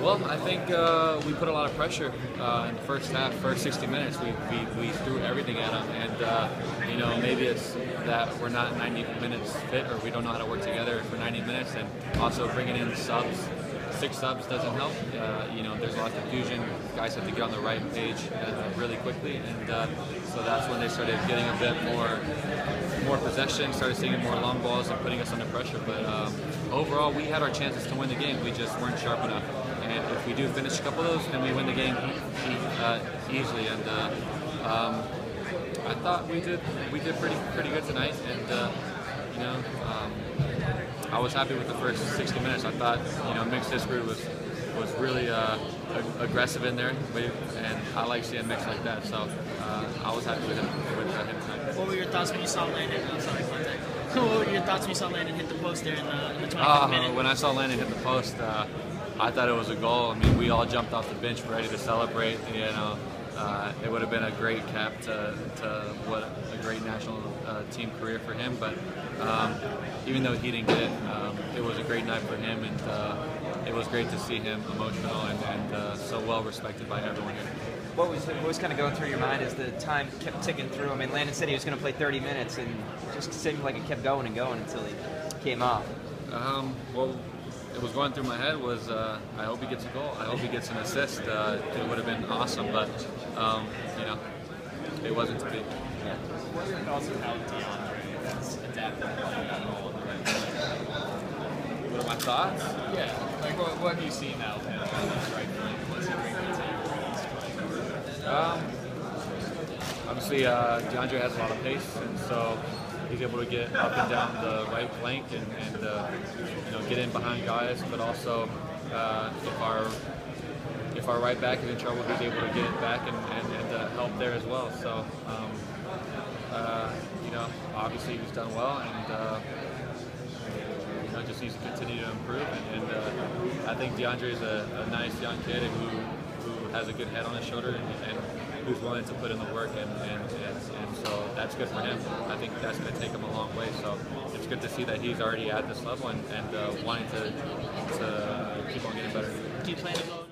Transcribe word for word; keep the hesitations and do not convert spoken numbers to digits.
Well, I think uh, we put a lot of pressure uh, in the first half, first sixty minutes. We, we, we threw everything at them, and uh, you know, maybe it's that we're not ninety minutes fit, or we don't know how to work together for ninety minutes, and also bringing in subs. Six subs doesn't help. Uh, you know, there's a lot of confusion. Guys have to get on the right page uh, really quickly, and uh, so that's when they started getting a bit more, more possession, started seeing more long balls and putting us under pressure. But um, overall, we had our chances to win the game. We just weren't sharp enough. And if we do finish a couple of those, then we win the game uh, easily. And uh, um, I thought we did we did pretty pretty good tonight. And uh, you know. Um, I was happy with the first sixty minutes. I thought, you know, Mix Discreet was was really uh, ag aggressive in there, and I like seeing Mix like that. So uh, I was happy with him, with him tonight. What were your thoughts when you saw Landon? I'm sorry, contact. What were your thoughts when you saw Landon hit the post there in the, in the twenty-fifth uh, minute? When I saw Landon hit the post, uh, I thought it was a goal. I mean, we all jumped off the bench ready to celebrate. You know, uh, it would have been a great cap to to what a great national uh, team career for him, but. Um, even though he didn't get it, um, it was a great night for him, and uh, it was great to see him emotional and, and uh, so well respected by everyone here. What was, what was kind of going through your mind as the time kept ticking through? I mean, Landon said he was going to play thirty minutes, and it just seemed like it kept going and going until he came off. Um, well, it was going through my head was, uh, I hope he gets a goal. I hope he gets an assist. Uh, it would have been awesome, but, um, you know, it wasn't to be. Yeah. What are your thoughts on how DeAndre has adapted to playing that role? What are my thoughts? Yeah. Like, what, what have you seen now? Um, obviously, uh, DeAndre has a lot of pace, and so he's able to get up and down the right flank and, and uh, you know, get in behind guys. But also, uh, if our if our right back is in trouble, he's able to get it back and, and, and uh, help there as well. So. Um, Uh, you know, obviously he's done well, and uh, you know, just needs to continue to improve. And, and uh, I think DeAndre is a, a nice young kid who who has a good head on his shoulder and, and who's willing to put in the work, and, and, and, and so that's good for him. I think that's going to take him a long way. So it's good to see that he's already at this level and, and uh, wanting to, to keep on getting better. Do you plan to